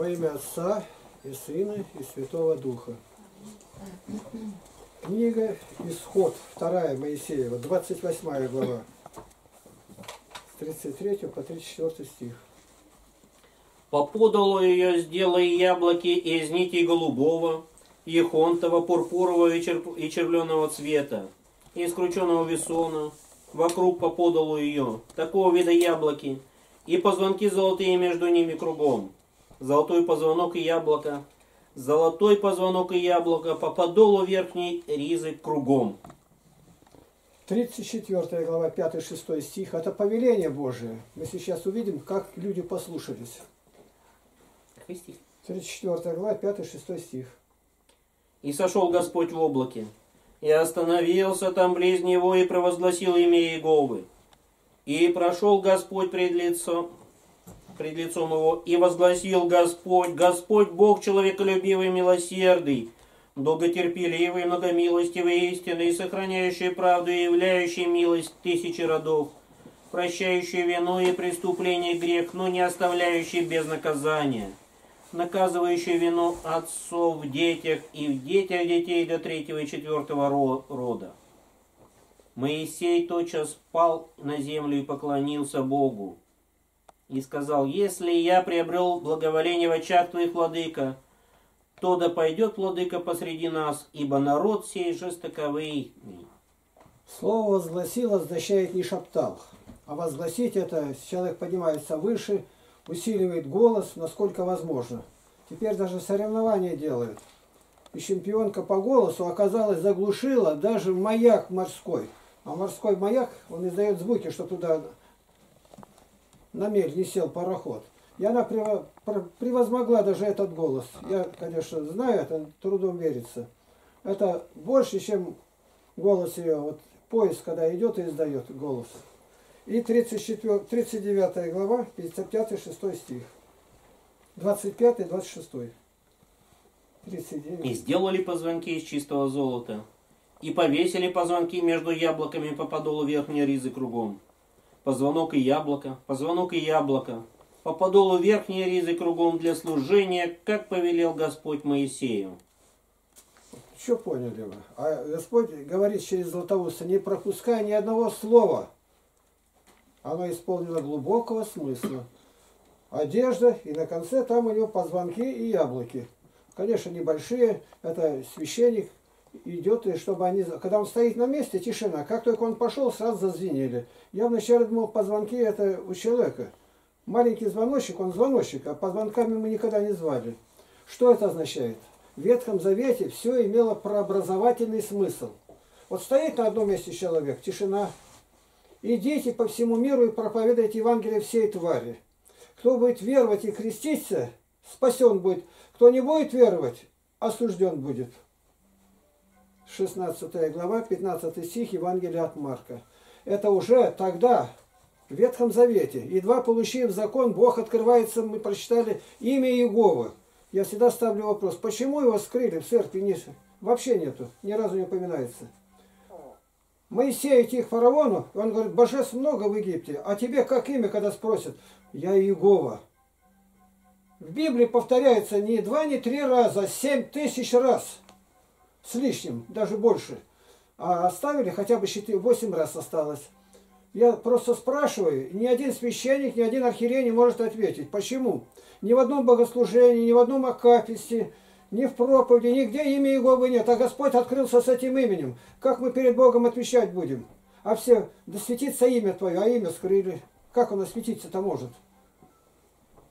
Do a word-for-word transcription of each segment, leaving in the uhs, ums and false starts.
Во имя Отца и Сына и Святого Духа. Книга Исход, вторая Моисеева, двадцать восьмая глава, с тридцать третьего по тридцать четвёртый стих. «По подолу ее сделай яблоки из нитей голубого, ехонтого, пурпурового и, черп... и червленого цвета, из крученого весона, вокруг по подолу ее, такого вида яблоки, и позвонки золотые между ними кругом, золотой позвонок и яблоко, золотой позвонок и яблоко, по подолу верхней ризы кругом». тридцать четвёртая глава, пятый-шестой стих. Это повеление Божие. Мы сейчас увидим, как люди послушались. Какой стих? тридцать четвёртая глава, пятый-шестой стих. «И сошел Господь в облаке, и остановился там близ него, и провозгласил имя Иеговы. И прошел Господь пред лицом, пред лицом его, и возгласил Господь, Господь Бог человеколюбивый и милосердный, долготерпеливый, многомилостивый, истинный, сохраняющий правду и являющий милость тысячи родов, прощающий вину и преступление и грех, но не оставляющий без наказания, наказывающий вину отцов в детях и в детях детей до третьего и четвертого рода. Моисей тотчас пал на землю и поклонился Богу, и сказал, если я приобрел благоволение в очах твоих, владыка, то да пойдет владыка посреди нас, ибо народ сей жестоковый». Слово «возгласил» означает «не шептал», а возгласить это человек поднимается выше, усиливает голос, насколько возможно. Теперь даже соревнования делают. И чемпионка по голосу, оказалось, заглушила даже маяк морской. А морской маяк, он издает звуки, что туда на мель не сел пароход. И она превозмогла даже этот голос. Я, конечно, знаю, это трудом верится. Это больше, чем голос ее. Вот поезд, когда идет и издает голос. И тридцать четвёртая, тридцать девятая глава, пятьдесят пятый шестой стих. двадцать пятый двадцать шестой. тридцать девятый. «И сделали позвонки из чистого золота, и повесили позвонки между яблоками по подолу верхней ризы кругом. Позвонок и яблоко, позвонок и яблоко, по подолу верхней ризы кругом для служения, как повелел Господь Моисею». Что поняли вы? А Господь говорит через Златоуста, не пропуская ни одного слова. Оно исполнено глубокого смысла. Одежда, и на конце там у него позвонки и яблоки. Конечно, небольшие, это священник идет, и чтобы они... Когда он стоит на месте, тишина. Как только он пошел, сразу зазвенели. Я вначале думал, позвонки это у человека. Маленький звоночек, он звоночек, а позвонками мы никогда не звали. Что это означает? В Ветхом Завете все имело прообразовательный смысл. Вот стоит на одном месте человек, тишина. «Идите по всему миру и проповедуйте Евангелие всей твари. Кто будет веровать и креститься, спасен будет. Кто не будет веровать, осужден будет». шестнадцатая глава, пятнадцатый стих Евангелия от Марка. Это уже тогда, в Ветхом Завете, едва получив закон, Бог открывается, мы прочитали имя Иеговы. Я всегда ставлю вопрос, почему его скрыли в церкви? Не, вообще нету, ни разу не упоминается. Моисей идти к фараону, и он говорит, божеств много в Египте, а тебе как имя, когда спросят? Я Иегова. В Библии повторяется не два, не три раза, а семь тысяч раз. С лишним, даже больше. А оставили, хотя бы восемь раз осталось. Я просто спрашиваю, ни один священник, ни один архиерей не может ответить. Почему? Ни в одном богослужении, ни в одном акафисте, ни в проповеди, нигде имя Иеговы нет. А Господь открылся с этим именем. Как мы перед Богом отвечать будем? А все, да светится имя твое, а имя скрыли. Как оно светиться-то может?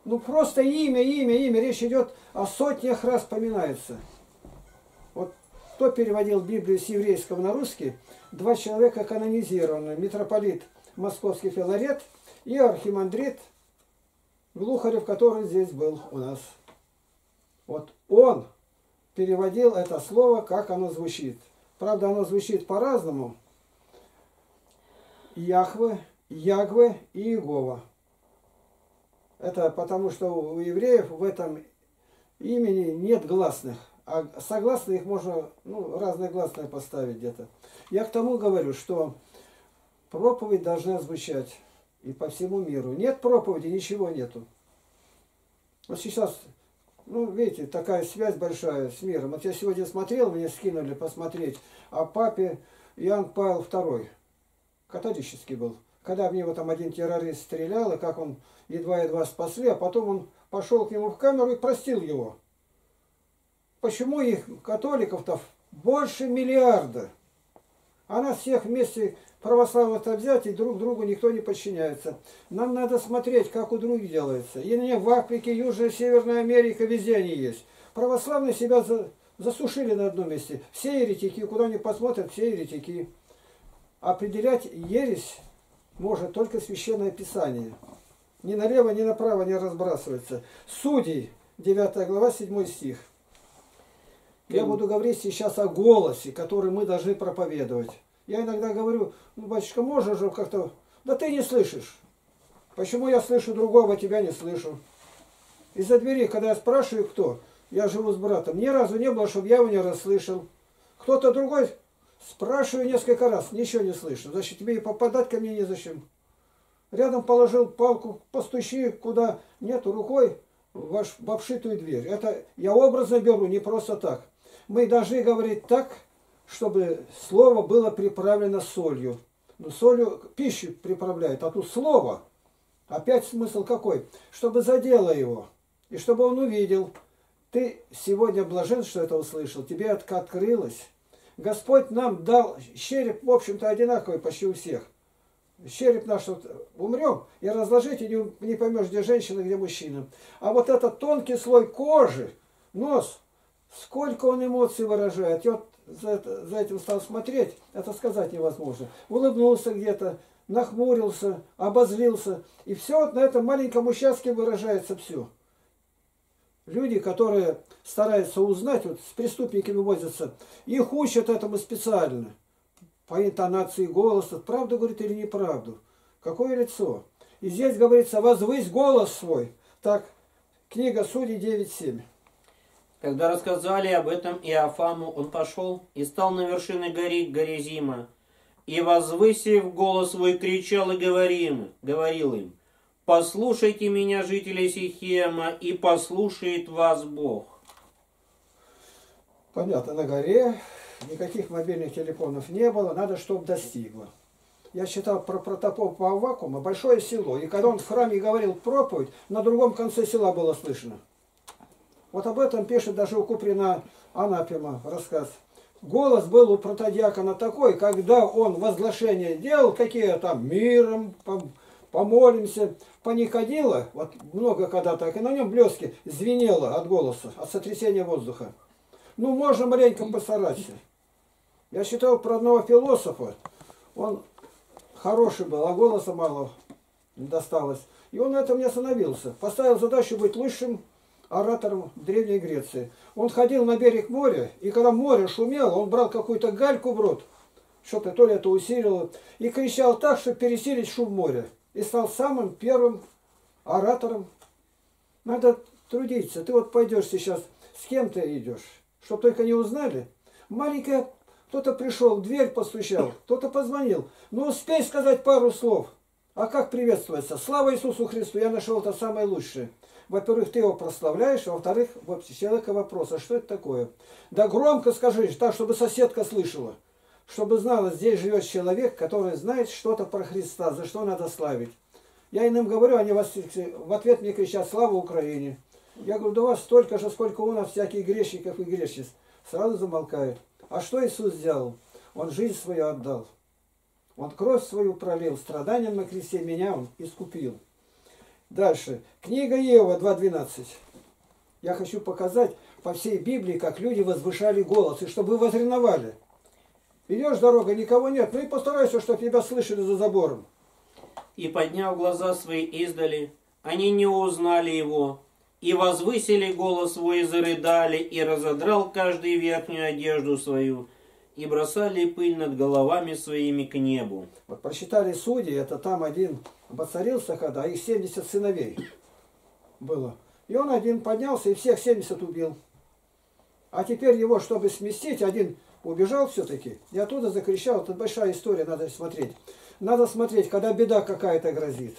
Ну просто имя, имя, имя. Речь идет о сотнях раз поминается. Вот кто переводил Библию с еврейского на русский, два человека канонизированы. Митрополит Московский Филарет и архимандрит Глухарев, который здесь был у нас. Вот он переводил это слово, как оно звучит. Правда, оно звучит по-разному. Яхве, Ягве и Иегова. Это потому, что у евреев в этом имени нет гласных. А согласно их можно, ну, разные гласные поставить где-то. Я к тому говорю, что проповедь должна звучать и по всему миру. Нет проповеди, ничего нету. Вот сейчас Ну, видите, такая связь большая с миром. Вот я сегодня смотрел, мне скинули посмотреть о папе Иоанн Павел второй. Католический был. Когда в него там один террорист стрелял, и как он едва-едва спасли, а потом он пошел к нему в камеру и простил его. Почему их, католиков-то, больше миллиарда? А нас всех вместе православных-то взять, и друг другу никто не подчиняется. Нам надо смотреть, как у других делается. И не в Африке, Южная, Северная Америка, везде они есть. Православные себя за, засушили на одном месте. Все еретики, куда ни посмотрят, все еретики. Определять ересь может только Священное Писание. Ни налево, ни направо не разбрасывается. Судей, девятая глава, седьмой стих. Я буду говорить сейчас о голосе, который мы должны проповедовать. Я иногда говорю, ну, батюшка, можно же как-то... Да ты не слышишь. Почему я слышу другого, а тебя не слышу? Из-за двери, когда я спрашиваю, кто, я живу с братом, ни разу не было, чтобы я его не расслышал. Кто-то другой, спрашиваю несколько раз, ничего не слышу. Значит, тебе и попадать ко мне незачем. Рядом положил палку, постучи, куда нету рукой, в обшитую дверь. Это я образно беру, не просто так. Мы должны говорить так, чтобы слово было приправлено солью. Ну, солью пищу приправляет, а тут слово. Опять смысл какой? Чтобы задело его, и чтобы он увидел. Ты сегодня блажен, что это услышал, тебе открылось. Господь нам дал череп, в общем-то, одинаковый почти у всех. Череп наш вот умрем, и разложить, и не, не поймешь, где женщина, где мужчина. А вот этот тонкий слой кожи, нос, сколько он эмоций выражает. Я вот за, это, за этим стал смотреть, это сказать невозможно. Улыбнулся где-то, нахмурился, обозлился. И все вот на этом маленьком участке выражается все. Люди, которые стараются узнать, вот с преступниками возятся, их учат этому специально. По интонации голоса, правду говорит или неправду. Какое лицо? И здесь говорится, возвысь голос свой. Так, книга Судей девять, семь. Когда рассказали об этом Иофаму, он пошел и стал на вершине горы Горизима. И, возвысив голос свой, кричал и говорил, говорил им, послушайте меня, жители Сихема, и послушает вас Бог. Понятно, на горе... Никаких мобильных телефонов не было, надо, чтобы достигло. Я читал про протопопа Аввакума, большое село. И когда он в храме говорил проповедь, на другом конце села было слышно. Вот об этом пишет даже у Куприна Анапима рассказ. Голос был у протодиакона такой, когда он возглашение делал, какие там миром, помолимся, паникадило, вот много когда так, и на нем блески звенело от голоса, от сотрясения воздуха. Ну, можно маленько постараться. Я считал про одного философа. Он хороший был, а голоса мало досталось. И он на этом не остановился. Поставил задачу быть лучшим оратором Древней Греции. Он ходил на берег моря, и когда море шумело, он брал какую-то гальку в рот, что-то то ли это усилило, и кричал так, чтобы пересилить шум моря. И стал самым первым оратором. Надо трудиться. Ты вот пойдешь сейчас, с кем ты идешь? Чтоб только не узнали. Маленькая, кто-то пришел, в дверь постучал, кто-то позвонил. Ну, успей сказать пару слов. А как приветствуется? Слава Иисусу Христу, я нашел это самое лучшее. Во-первых, ты его прославляешь, а во-вторых, вообще человека вопрос, а что это такое? Да громко скажи, так, чтобы соседка слышала. Чтобы знала, здесь живет человек, который знает что-то про Христа, за что надо славить. Я иным говорю, они в ответ мне кричат, слава Украине. Я говорю, да у вас столько же, сколько у нас всяких грешников и грешниц. Сразу замолкают. А что Иисус сделал? Он жизнь свою отдал. Он кровь свою пролил. Страданием на кресте меня он искупил. Дальше. Книга Иова два, двенадцать. Я хочу показать по всей Библии, как люди возвышали голос. И чтобы вы возреновали. Идешь дорогой, никого нет. Ну и постарайся, чтобы тебя слышали за забором. И подняв глаза свои издали, они не узнали его. И возвысили голос свой, и зарыдали, и разодрал каждый верхнюю одежду свою, и бросали пыль над головами своими к небу. Вот прочитали судьи, это там один воцарился, когда их семьдесят сыновей было. И он один поднялся, и всех семьдесят убил. А теперь его, чтобы сместить, один убежал все-таки, и оттуда закричал, это большая история, надо смотреть. Надо смотреть, когда беда какая-то грозит.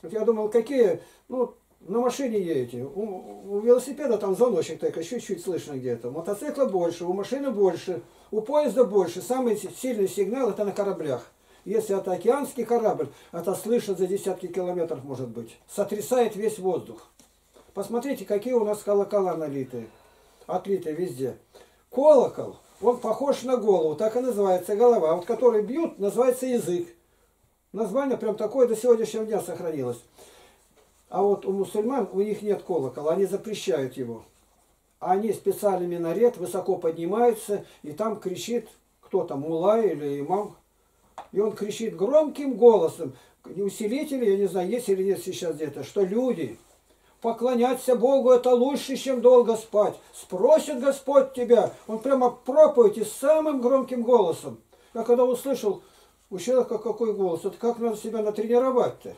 Вот я думал, какие, ну... на машине едете, у, у велосипеда там звоночек только чуть-чуть слышно где-то, у мотоцикла больше, у машины больше, у поезда больше. Самый сильный сигнал это на кораблях. Если это океанский корабль, это слышно за десятки километров может быть. Сотрясает весь воздух. Посмотрите, какие у нас колокола налиты, отлиты везде. Колокол, он похож на голову, так и называется голова. Вот который бьют, называется язык. Название прям такое до сегодняшнего дня сохранилось. А вот у мусульман, у них нет колокола, они запрещают его. Они специальный минарет, высоко поднимаются, и там кричит кто-то, мулла или имам. И он кричит громким голосом, усилители, я не знаю, есть или нет сейчас где-то, что люди, поклоняться Богу это лучше, чем долго спать. Спросит Господь тебя. Он прямо проповедь и самым громким голосом. Я когда услышал, у человека какой голос, это как надо себя натренировать-то?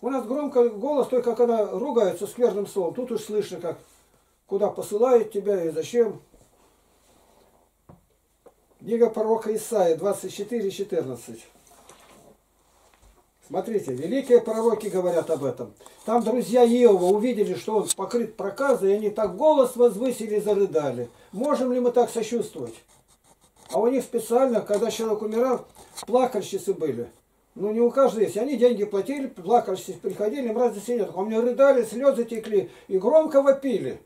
У нас громко голос только когда ругаются скверным словом. Тут уж слышно, как куда посылают тебя и зачем. Книга пророка Исаии двадцать четыре, четырнадцать. Смотрите, великие пророки говорят об этом. Там друзья Иова увидели, что он покрыт проказой, и они так голос возвысили и зарыдали. Можем ли мы так сочувствовать? А у них специально, когда человек умирал, плакальщицы были. Ну, не у каждого есть. Они деньги платили, плакальщицы приходили, им раз за синет. У меня рыдали, слезы текли и громко вопили.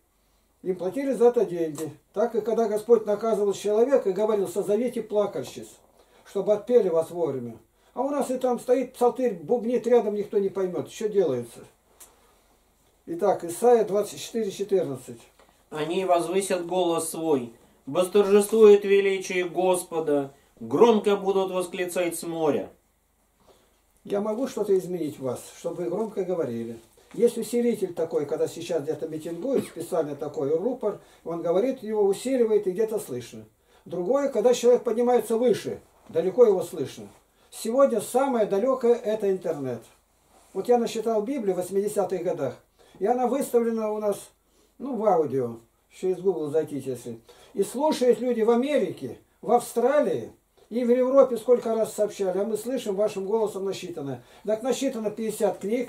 Им платили за это деньги. Так и когда Господь наказывал человека и говорил, созовите плакальщиц, чтобы отпели вас вовремя. А у нас и там стоит псалтырь, бубнит рядом, никто не поймет, что делается. Итак, Исайя двадцать четыре, четырнадцать. Они возвысят голос свой, восторжествует величие Господа, громко будут восклицать с моря. Я могу что-то изменить в вас, чтобы вы громко говорили. Есть усилитель такой, когда сейчас где-то митингует, специально такой рупор, он говорит, его усиливает и где-то слышно. Другое, когда человек поднимается выше, далеко его слышно. Сегодня самое далекое это интернет. Вот я насчитал Библию в восьмидесятых годах, и она выставлена у нас, ну, в аудио, через Google зайдите, если. И слушают люди в Америке, в Австралии, и в Европе сколько раз сообщали, а мы слышим, вашим голосом насчитано. Так насчитано пятьдесят книг,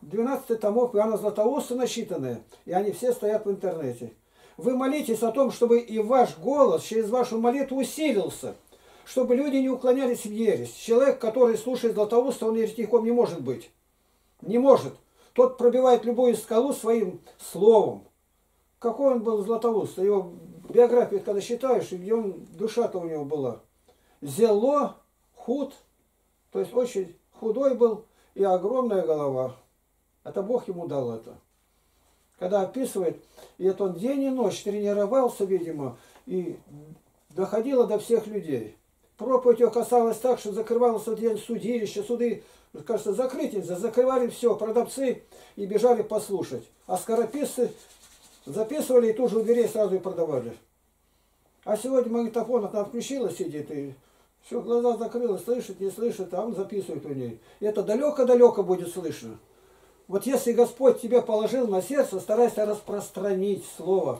двенадцать томов Иоанна Златоуста насчитаны, и они все стоят в интернете. Вы молитесь о том, чтобы и ваш голос через вашу молитву усилился, чтобы люди не уклонялись в ересь. Человек, который слушает Златоуста, он еретиком не может быть. Не может. Тот пробивает любую скалу своим словом. Какой он был Златоуст? Его биографию, когда считаешь, и где он, душа-то у него была. Зело, худ, то есть очень худой был, и огромная голова. Это Бог ему дал это. Когда описывает, и это он день и ночь тренировался, видимо, и доходило до всех людей. Проповедь его касалась так, что закрывалось в день судилища, суды, кажется, закрыть нельзя, закрывали все, продавцы и бежали послушать. А скорописцы записывали и тут же у дверей сразу и продавали. А сегодня магнитофон она включила, сидит и... Все, глаза закрылась, слышит, не слышит, а он записывает у ней. И это далеко-далеко будет слышно. Вот если Господь тебе положил на сердце, старайся распространить слово.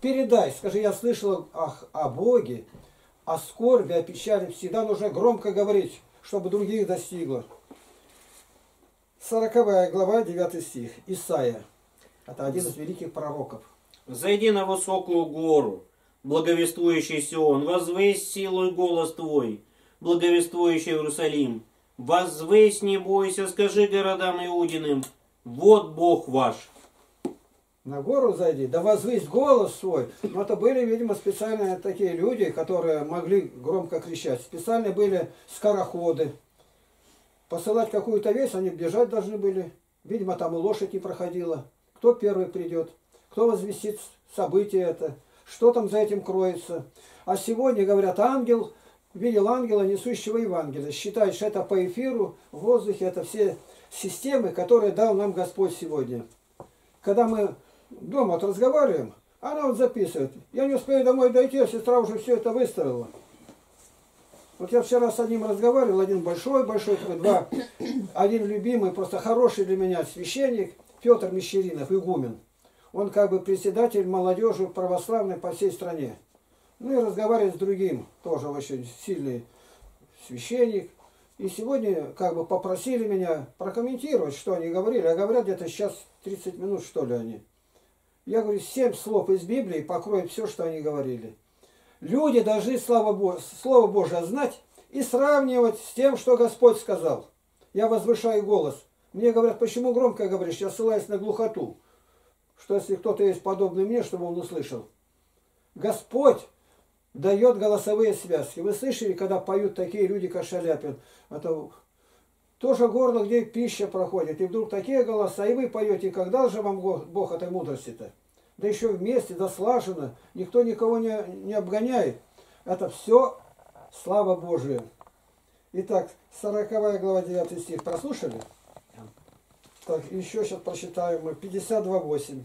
Передай, скажи, я слышала о, о Боге, о скорби, о печали. Всегда нужно громко говорить, чтобы других достигло. сороковая глава, девятый стих. Исаия. Это один из великих пророков. Зайди на высокую гору, благовествующий Сион, возвысь силой голос твой, благовествующий Иерусалим. Возвысь, не бойся, скажи городам Иудиным, вот Бог ваш. На гору зайди, да возвысь голос свой. Но это были, видимо, специально такие люди, которые могли громко кричать. Специально были скороходы. Посылать какую-то весть, они бежать должны были. Видимо, там и лошадь не проходила. Кто первый придет, кто возвестит событие это, что там за этим кроется. А сегодня, говорят, ангел... Видел ангела, несущего Евангелия. Считает, что это по эфиру, в воздухе, это все системы, которые дал нам Господь сегодня. Когда мы дома вот разговариваем, она вот записывает. Я не успею домой дойти, а сестра уже все это выставила. Вот я вчера с одним разговаривал, один большой-большой, два, один любимый, просто хороший для меня священник, Петр Мещеринов, игумен. Он как бы председатель молодежи православной по всей стране. Ну и разговаривать с другим, тоже очень сильный священник. И сегодня как бы попросили меня прокомментировать, что они говорили. А говорят где-то сейчас тридцать минут, что ли, они. Я говорю, семь слов из Библии покроет все, что они говорили. Люди должны Слово Божие знать и сравнивать с тем, что Господь сказал. Я возвышаю голос. Мне говорят, почему громко говоришь? Я ссылаюсь на глухоту. Что если кто-то есть подобный мне, чтобы он услышал. Господь дает голосовые связки. Вы слышали, когда поют такие люди, как Шаляпин? Это тоже горло, где пища проходит. И вдруг такие голоса, и вы поете. Когда же вам Бог этой мудрости-то? Да еще вместе, да слаженно. Никто никого не, не обгоняет. Это все слава Божия. Итак, сороковая глава, девятый стих. Прослушали? Так, еще сейчас прочитаем мы. пятьдесят два, восемь.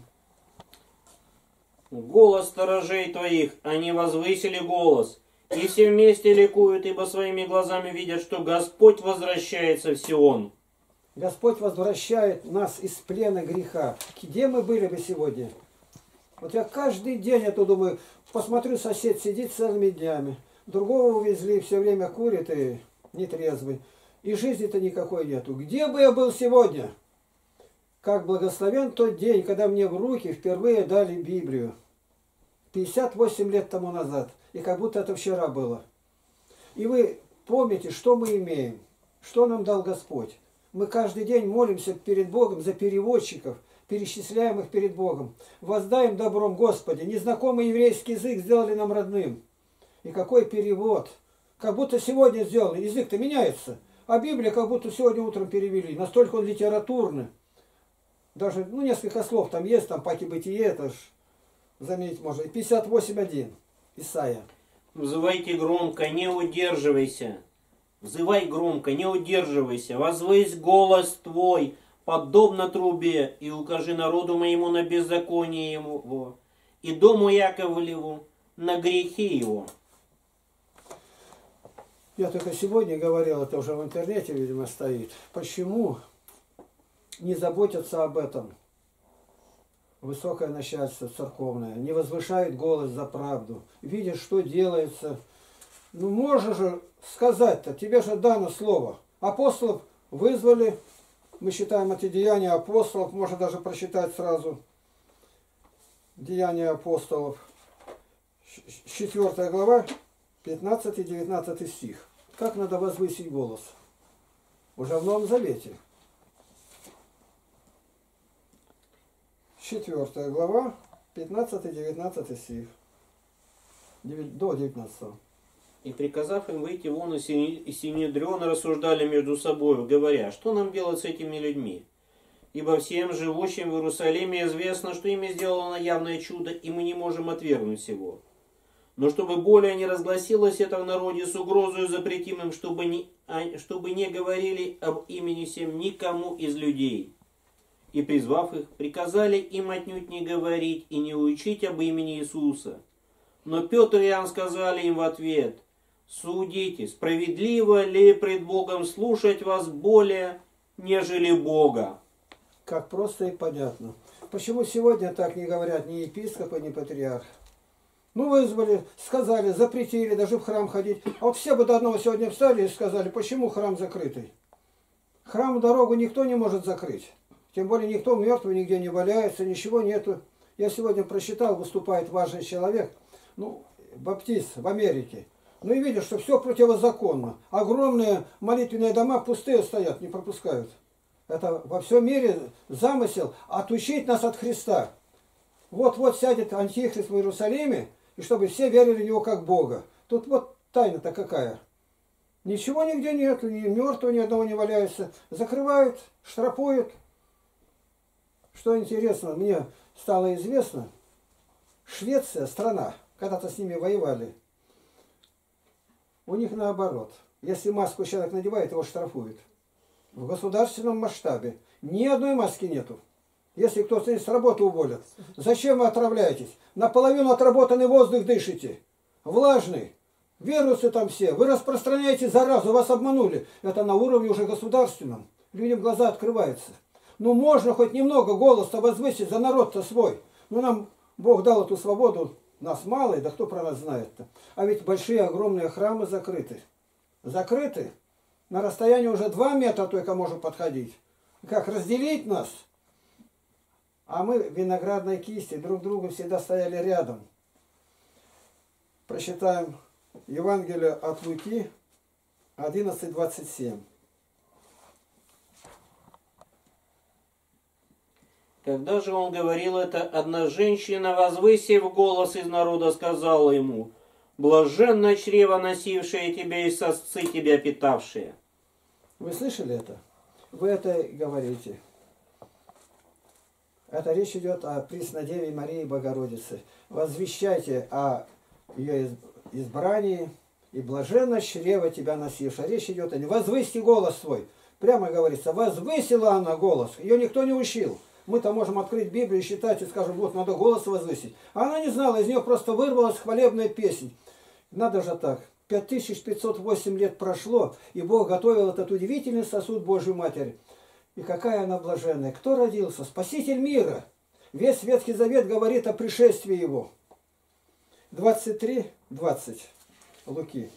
Голос сторожей твоих, они возвысили голос, и все вместе ликуют, ибо своими глазами видят, что Господь возвращается в Сион. Господь возвращает нас из плена греха. Где мы были бы сегодня? Вот я каждый день это думаю, посмотрю, сосед сидит целыми днями, другого увезли, все время курит и нетрезвый, и жизни-то никакой нету. Где бы я был сегодня? Как благословен тот день, когда мне в руки впервые дали Библию. пятьдесят восемь лет тому назад. И как будто это вчера было. И вы помните, что мы имеем. Что нам дал Господь. Мы каждый день молимся перед Богом за переводчиков, перечисляем их перед Богом. Воздаем добром Господи. Незнакомый еврейский язык сделали нам родным. И какой перевод. Как будто сегодня сделали. Язык-то меняется. А Библия как будто сегодня утром перевели. Настолько он литературный. Даже, ну, несколько слов там есть, там паки бытие, это ж заменить можно. пятьдесят восемь, один. Исаия. Взывайте громко, не удерживайся. Взывай громко, не удерживайся. Возвысь голос твой, подобно трубе, и укажи народу моему на беззаконие его, и дому Яковлеву на грехи его. Я только сегодня говорил, это уже в интернете, видимо, стоит. Почему не заботятся об этом высокое начальство церковное, не возвышает голос за правду, видит, что делается. Ну, можно же сказать-то, тебе же дано слово. Апостолов вызвали, мы считаем эти деяния апостолов, можно даже прочитать сразу деяния апостолов. четвёртая глава, пятнадцатый-девятнадцатый стих. Как надо возвысить голос? Уже в Новом Завете. четвёртая глава, пятнадцатый-девятнадцатый стих. До девятнадцатого. И приказав им выйти вон, и синедрёно рассуждали между собой, говоря, что нам делать с этими людьми? Ибо всем живущим в Иерусалиме известно, что ими сделано явное чудо, и мы не можем отвергнуть его. Но чтобы более не разгласилось это в народе с угрозою запретим им, чтобы не, чтобы не говорили об имени всем никому из людей. И, призвав их, приказали им отнюдь не говорить и не учить об имени Иисуса. Но Петр и Иоанн сказали им в ответ, «Судите, справедливо ли пред Богом слушать вас более, нежели Бога?» Как просто и понятно. Почему сегодня так не говорят ни епископы, ни патриарх? Ну, вызвали, сказали, запретили даже в храм ходить. А вот все бы до одного сегодня встали и сказали, почему храм закрытый? Храму дорогу никто не может закрыть. Тем более никто мертвый нигде не валяется, ничего нету. Я сегодня прочитал, выступает важный человек, ну, баптист в Америке. Ну и видишь, что все противозаконно. Огромные молитвенные дома пустые стоят, не пропускают. Это во всем мире замысел отучить нас от Христа. Вот-вот сядет Антихрист в Иерусалиме, и чтобы все верили в него как Бога. Тут вот тайна-то какая. Ничего нигде нету, ни мертвого ни одного не валяется. Закрывают, штрафуют. Что интересно, мне стало известно, Швеция, страна, когда-то с ними воевали, у них наоборот. Если маску человек надевает, его штрафуют. В государственном масштабе. Ни одной маски нету. Если кто-то с работы уволят, зачем вы отравляетесь? Наполовину отработанный воздух дышите. Влажный. Вирусы там все. Вы распространяете заразу, вас обманули. Это на уровне уже государственном. Людям глаза открываются. Ну, можно хоть немного голос-то возвысить за народ-то свой. Ну, нам Бог дал эту свободу, нас мало, и да кто про нас знает-то. А ведь большие, огромные храмы закрыты. Закрыты. на расстоянии уже два метра только можем подходить. Как разделить нас? А мы в виноградной кисти друг к другу всегда стояли рядом. Прочитаем Евангелие от Луки одиннадцать двадцать семь. Когда же он говорил это, одна женщина, возвысив голос из народа, сказала ему: «Блаженно чрево, носившее тебя, и сосцы тебя питавшие». Вы слышали это? Вы это говорите. Это речь идет о Преснодеве Марии Богородице. Возвещайте о ее избрании, и блаженно чрево тебя носившее. Речь идет о ней. Возвысьте голос свой. Прямо говорится, возвысила она голос. Ее никто не учил. Мы-то можем открыть Библию и считать, и скажем, вот, надо голос возвысить. А она не знала, из нее просто вырвалась хвалебная песня. Надо же так. пять тысяч пятьсот восемь лет прошло, и Бог готовил этот удивительный сосуд Божьей Матери. И какая она блаженная. Кто родился? Спаситель мира. Весь Ветхий Завет говорит о пришествии Его. двадцать три двадцать. Луки.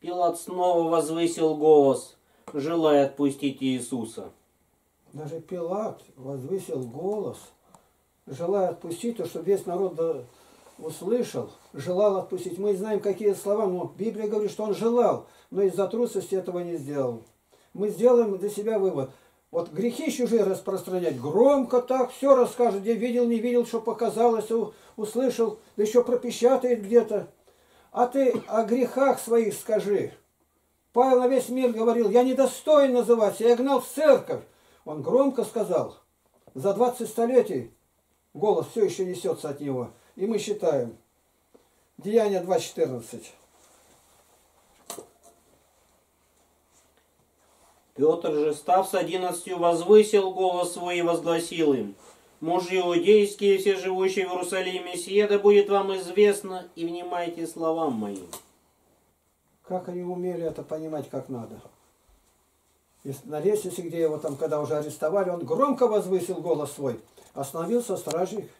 Пилат снова возвысил голос, желая отпустить Иисуса. Даже Пилат возвысил голос, желая отпустить, то, что весь народ услышал, желал отпустить. Мы знаем, какие слова, но Библия говорит, что он желал, но из-за трусости этого не сделал. Мы сделаем для себя вывод. Вот грехи чужие распространять, громко так все расскажут, где видел, не видел, что показалось, услышал, да еще пропечатает где-то. А ты о грехах своих скажи. Павел на весь мир говорил, я недостоин называться, я гнал в церковь. Он громко сказал. За двадцать столетий голос все еще несется от него. И мы считаем. Деяния два четырнадцать. Петр же, став с одиннадцатью, возвысил голос свой и возгласил им: «Мужи иудейские, все живущие в Иерусалиме, сие да будет вам известно, и внимайте словам моим». Как они умели это понимать, как надо. И на лестнице, где его там, когда уже арестовали, он громко возвысил голос свой. Остановился стражник.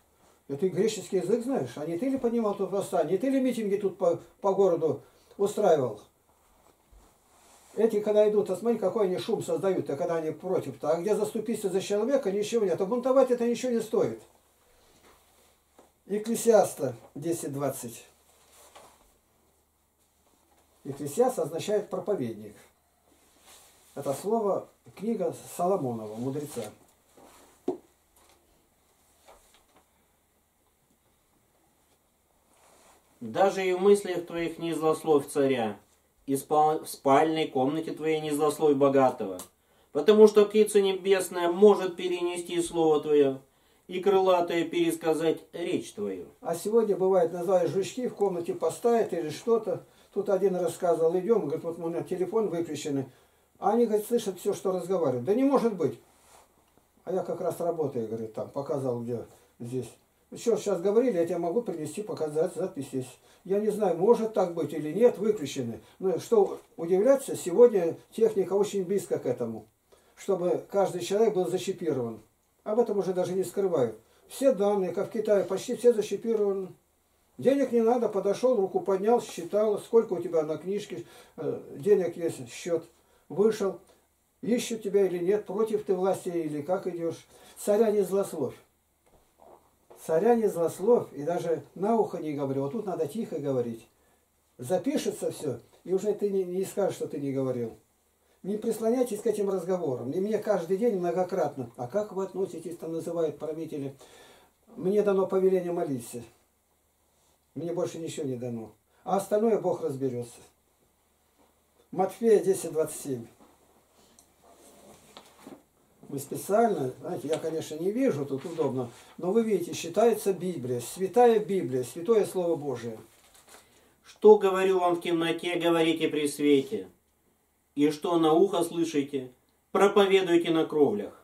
И ты греческий язык знаешь? А не ты ли поднимал тут восстание? Не ты ли митинги тут по, по городу устраивал? Эти, когда идут, а смотри, какой они шум создают, а когда они против-то. А где заступиться за человека, ничего нет. А бунтовать это ничего не стоит. Екклесиаста десять двадцать. Екклесиаст означает проповедник. Это слово, книга Соломонова, мудреца. Даже и в мыслях твоих не злословь царя, и в спальной комнате твоей не злословь богатого, потому что птица небесная может перенести слово твое, и крылатое пересказать речь твою. А сегодня бывает, называют жучки, в комнате поставят или что-то. Тут один рассказывал, идем, говорит, вот у меня телефон выключенный. А они, говорит, слышат все, что разговаривают. Да не может быть. А я как раз работаю, говорит, там, показал, где здесь. Что сейчас говорили, я тебе могу принести, показать, запись есть. Я не знаю, может так быть или нет, выключены. Но что удивляться, сегодня техника очень близка к этому. Чтобы каждый человек был зачипирован. Об этом уже даже не скрывают. Все данные, как в Китае, почти все зачипированы. Денег не надо, подошел, руку поднял, считал, сколько у тебя на книжке, денег есть, счет вышел. Ищут тебя или нет, против ты власти или как идешь. Царя не злословь. Царя не злословь, и даже на ухо не говорю. Вот тут надо тихо говорить. Запишется все, и уже ты не, не скажешь, что ты не говорил. Не прислоняйтесь к этим разговорам. И мне каждый день многократно. А как вы относитесь, там называют правители? Мне дано повеление молиться. Мне больше ничего не дано. А остальное Бог разберется. Матфея десять двадцать семь. Вы специально, знаете, я, конечно, не вижу, тут удобно, но вы видите, считается Библия, святая Библия, святое Слово Божие. Что говорю вам в темноте, говорите при свете, и что на ухо слышите, проповедуйте на кровлях.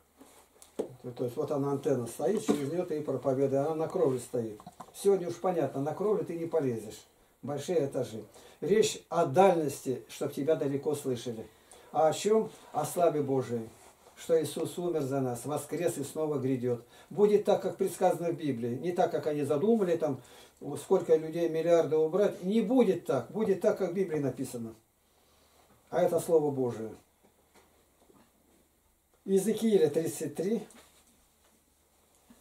То есть вот она, антенна стоит, через нее ты и проповедуешь, она на кровле стоит. Сегодня уж понятно, на кровле ты не полезешь, большие этажи. Речь о дальности, чтобы тебя далеко слышали. А о чем? О славе Божией. что Иисус умер за нас, воскрес и снова грядет. Будет так, как предсказано в Библии, не так, как они задумали, там, сколько людей, миллиарды убрать. Не будет так, будет так, как в Библии написано. А это Слово Божие. Иезекииля тридцать три,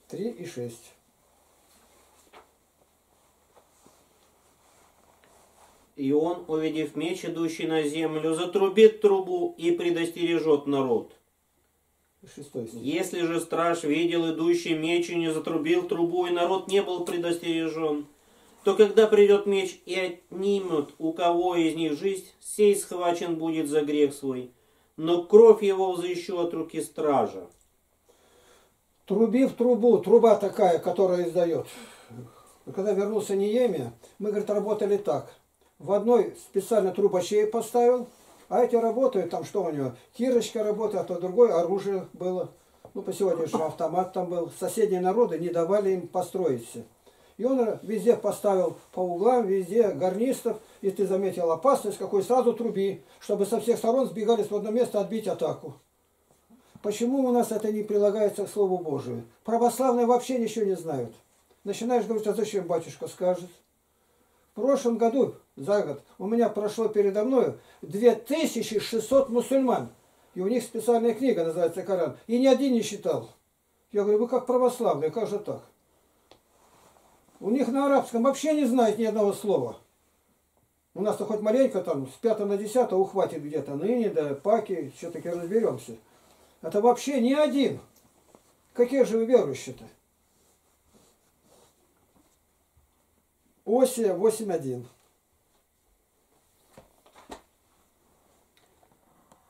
три и шесть. И он, увидев меч, идущий на землю, затрубит трубу и предостережет народ. Если же страж видел идущий меч и не затрубил трубу, и народ не был предостережен, то когда придет меч и отнимет у кого из них жизнь, сей схвачен будет за грех свой, но кровь его взыщу от руки стража. Труби в трубу, труба такая, которая издает. Когда вернулся Неемия, мы, говорит, работали так. В одной специально трубачей поставил, а эти работают, там что у него, кирочка работает, а то другое оружие было. Ну, по сегодняшнему автомат там был. Соседние народы не давали им построиться. И он везде поставил по углам, везде гарнистов. И ты заметил опасность, какой сразу труби, чтобы со всех сторон сбегались в одно место отбить атаку. Почему у нас это не прилагается к Слову Божию? Православные вообще ничего не знают. Начинаешь говорить, а зачем батюшка скажет? В прошлом году, за год, у меня прошло передо мною две тысячи шестьсот мусульман. И у них специальная книга, называется Коран. И ни один не считал. Я говорю, вы как православные, как же так? У них на арабском вообще не знают ни одного слова. У нас-то хоть маленько там с пятого на десятое ухватит где-то ныне, да паки, все-таки разберемся. Это вообще ни один. Какие же вы верующие-то? Осия восемь один.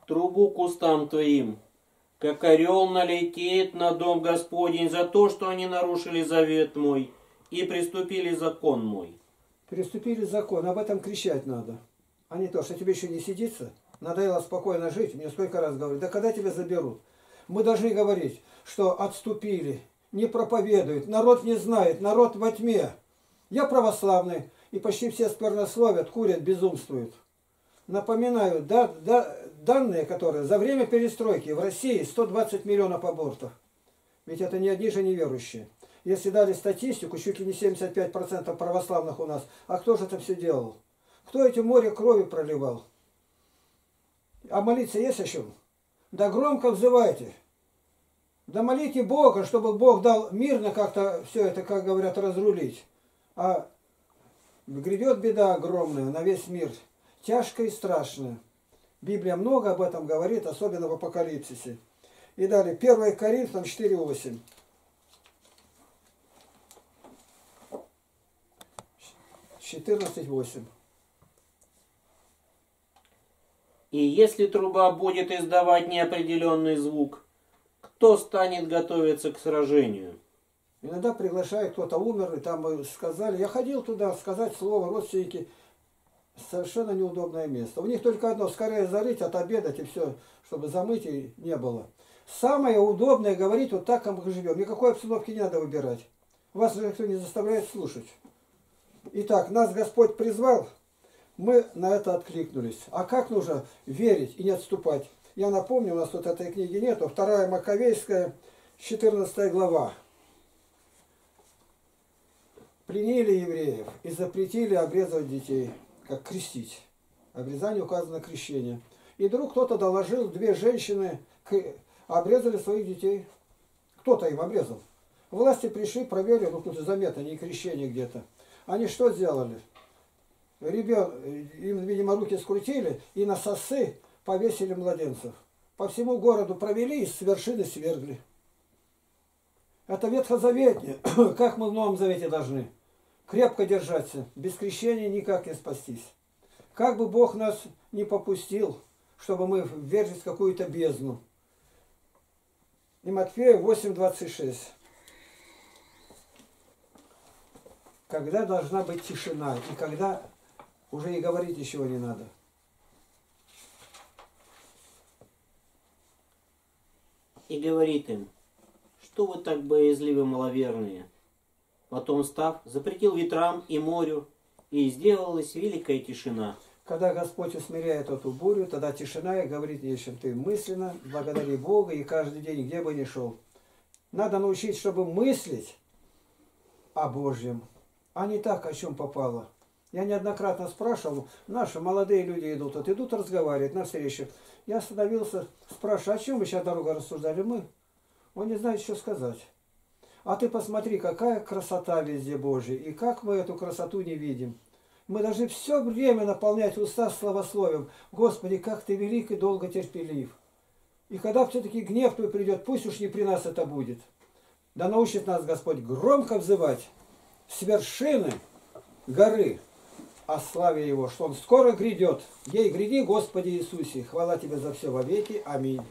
Трубу кустам твоим, как орел налетит на дом Господень за то, что они нарушили завет мой и приступили закон мой. Приступили закон, об этом кричать надо. А не то, что тебе еще не сидится, надоело спокойно жить. Мне сколько раз говорят, да когда тебя заберут? Мы должны говорить, что отступили, не проповедуют, народ не знает, народ во тьме. Я православный, и почти все сквернословят, курят, безумствуют. Напоминаю, да, да, данные, которые за время перестройки в России сто двадцать миллионов абортов. Ведь это не одни же неверующие. Если дали статистику, чуть ли не семьдесят пять процентов православных у нас, а кто же это все делал? Кто эти море крови проливал? А молиться есть о чем? Да громко взывайте. Да молите Бога, чтобы Бог дал мирно как-то все это, как говорят, разрулить. А грядет беда огромная на весь мир, тяжкая и страшная. Библия много об этом говорит, особенно в Апокалипсисе. И далее, первое Коринфянам четыре восемь. четырнадцать восемь. И если труба будет издавать неопределенный звук, кто станет готовиться к сражению? Иногда приглашают, кто-то умер, и там сказали, я ходил туда сказать слово, родственники, совершенно неудобное место. У них только одно, скорее зарыть, отобедать и все, чтобы замыть и не было. Самое удобное говорить вот так, как мы живем. Никакой обстановки не надо выбирать. Вас же никто не заставляет слушать. Итак, нас Господь призвал, мы на это откликнулись. А как нужно верить и не отступать? Я напомню, у нас тут этой книги нету. вторая Маковейская, четырнадцатая глава. Пленили евреев и запретили обрезать детей, как крестить. Обрезание указано крещение. И вдруг кто-то доложил, две женщины обрезали своих детей. Кто-то им обрезал. Власти пришли, проверили, ну тут заметно, не крещение где-то. Они что сделали? Ребят, им, видимо, руки скрутили и на сосы повесили младенцев. По всему городу провели и с вершины свергли. Это ветхозаветнее, как мы в Новом Завете должны. Крепко держаться, без крещения никак не спастись. Как бы Бог нас не попустил, чтобы мы вверглись в какую-то бездну. И Матфея восемь двадцать шесть. Когда должна быть тишина, и когда уже и говорить ничего не надо. И говорит им, что вы так боязливы, маловерные? Потом, став, запретил ветрам и морю, и сделалась великая тишина. Когда Господь усмиряет эту бурю, тогда тишина, и говорит ей, чем ты мысленно, благодари Бога, и каждый день, где бы ни шел. Надо научить, чтобы мыслить о Божьем, а не так, о чем попало. Я неоднократно спрашивал, наши молодые люди идут, вот идут разговаривать на встречах. Я остановился, спрашиваю, о чем мы сейчас дорогу рассуждали? Мы. Он не знает, что сказать. А ты посмотри, какая красота везде Божья, и как мы эту красоту не видим. Мы должны все время наполнять уста словословием. Господи, как ты велик и долго терпелив. И когда все-таки гнев твой придет, пусть уж не при нас это будет. Да научит нас Господь громко взывать с вершины горы о славе Его, что Он скоро грядет. Ей гряди, Господи Иисусе, хвала Тебе за все вовеки. Аминь.